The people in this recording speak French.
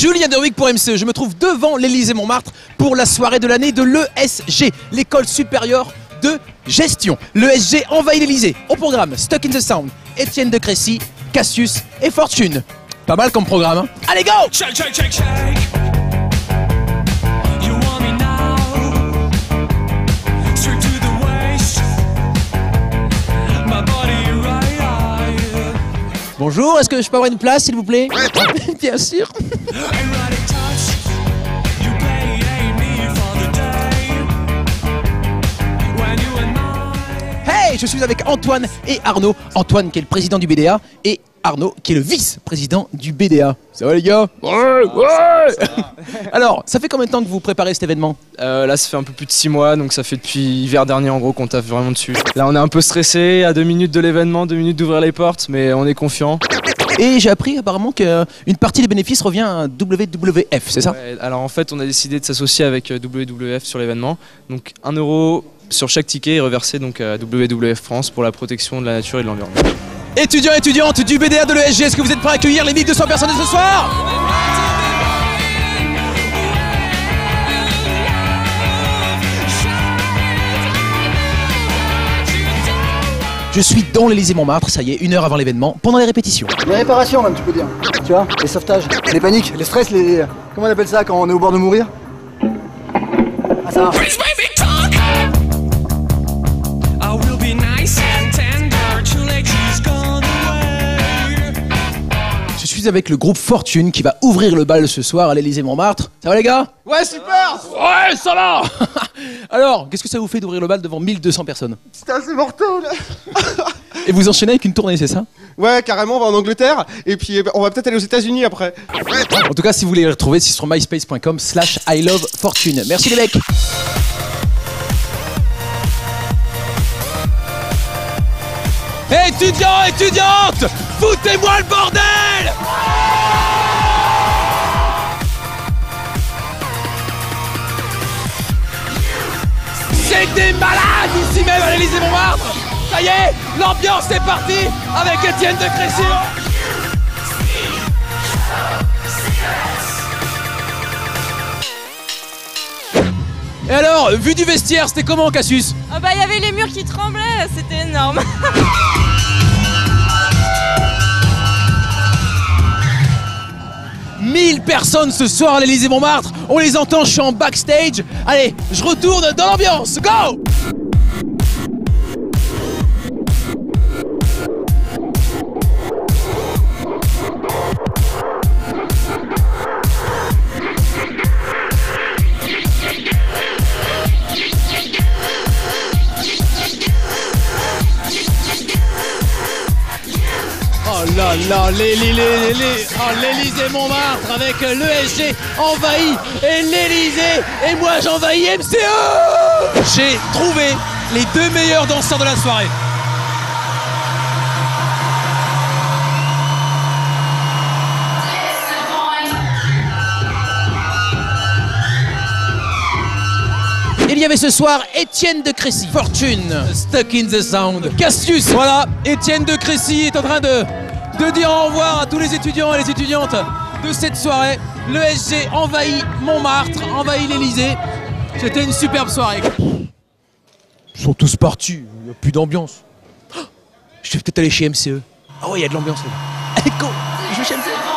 Julien Derwig pour MCE. Je me trouve devant l'Elysée-Montmartre pour la soirée de l'année de l'ESG, l'école supérieure de gestion. L'ESG envahit l'Elysée. Au programme, Stuck in the Sound, Étienne de Crécy, Cassius et Fortune. Pas mal comme programme, hein. Allez, go! Check, check, check, check. Bonjour, est-ce que je peux avoir une place, s'il vous plaît? Bien sûr. Hey, je suis avec Antoine et Arnaud. Antoine qui est le président du BDA et Arnaud qui est le vice-président du BDA. Ça va les gars? Ouais, ouais. Alors, ça fait combien de temps que vous préparez cet événement? Là, ça fait un peu plus de 6 mois, donc ça fait depuis l'hiver dernier en gros qu'on taffe vraiment dessus. Là, on est un peu stressé, à 2 minutes de l'événement, 2 minutes d'ouvrir les portes, mais on est confiant. Et j'ai appris apparemment qu'une partie des bénéfices revient à WWF, c'est ça? Ouais, alors en fait, on a décidé de s'associer avec WWF sur l'événement, donc 1 euro sur chaque ticket est reversé donc à WWF France pour la protection de la nature et de l'environnement. Étudiants et étudiantes du BDA de l'ESG, est-ce que vous êtes prêts à accueillir les 1200 personnes de ce soir? Je suis dans l'Élysée-Montmartre, ça y est, 1 heure avant l'événement, pendant les répétitions. Les réparations même, tu peux dire, tu vois, les sauvetages, les paniques, les stress, les... Comment on appelle ça quand on est au bord de mourir? Ah, ça va. Avec le groupe Fortune qui va ouvrir le bal ce soir à l'Élysée-Montmartre. Ça va les gars? Ouais, super! Ouais, ça va! Alors, qu'est-ce que ça vous fait d'ouvrir le bal devant 1200 personnes? C'était assez mortel. Et vous enchaînez avec une tournée, c'est ça? Ouais, carrément, on va en Angleterre et puis on va peut-être aller aux États-Unis après. En tout cas, si vous voulez les retrouver, c'est sur myspace.com/I love Fortune. Merci les mecs! Étudiants, étudiantes, foutez-moi le bordel! C'est des malades ici même à l'Élysée-Montmartre. Ça y est, l'ambiance est partie avec Étienne de Crécy. Et alors, vu du vestiaire, c'était comment, Cassius? Ah bah, il y avait les murs qui tremblaient, c'était énorme. Personnes ce soir à l'Élysée-Montmartre, on les entend, je suis en backstage. Allez, je retourne dans l'ambiance, go! Oh là là, l'Élysée-Montmartre avec l'ESG envahi et l'Élysée et moi j'envahis MCE. J'ai trouvé les 2 meilleurs danseurs de la soirée. Il y avait ce soir Étienne de Crécy, Fortune, Stuck in the Sound, Cassius. Voilà, Étienne de Crécy est en train de dire au revoir à tous les étudiants et les étudiantes de cette soirée. L'ESG envahit Montmartre, envahit l'Elysée. C'était une superbe soirée. Ils sont tous partis, il n'y a plus d'ambiance. Je vais peut-être aller chez MCE. Ah ouais, il y a de l'ambiance là. Allez, go, je vais chez MCE.